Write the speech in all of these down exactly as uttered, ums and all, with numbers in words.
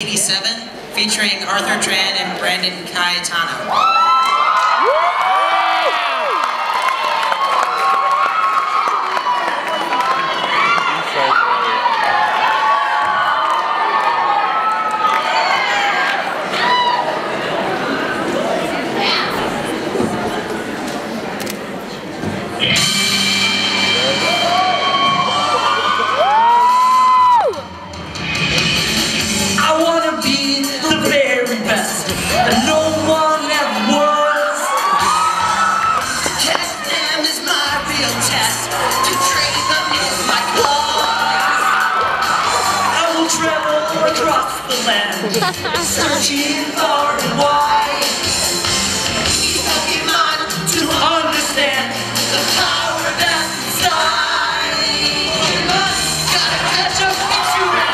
eighty-seven, featuring Arthur Tran and Brandon Cayetano. Across the land, searching far and wide. He's helping mine to understand the power that's inside. You must gotta catch up with you. I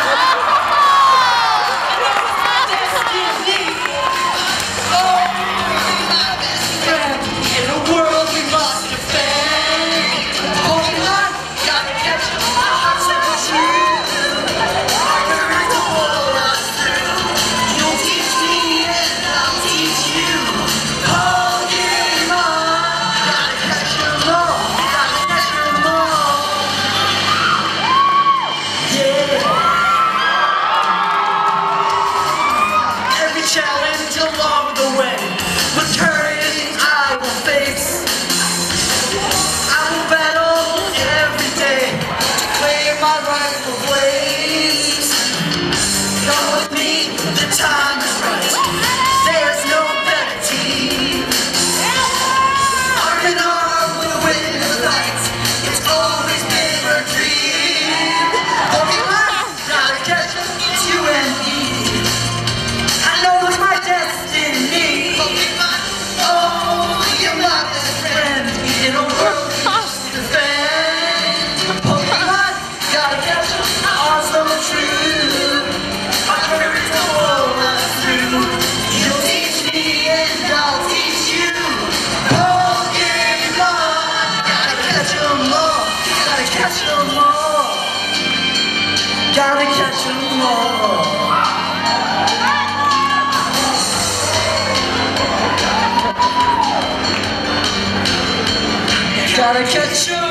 know it's my destiny. Oh, you're my best friend in a world we must defend. Oh, I gotta catch up. My heart's in my shoes. Challenge along the way, with courage I will face. I will battle every day to claim my rightful place. Come with me, the time is right. There's no better team. Arm in arm, we'll win the fight. It's always been our dream. Don't be lost, gotta catch up, it's you and me. Gotta catch 'em all. Gotta catch 'em all.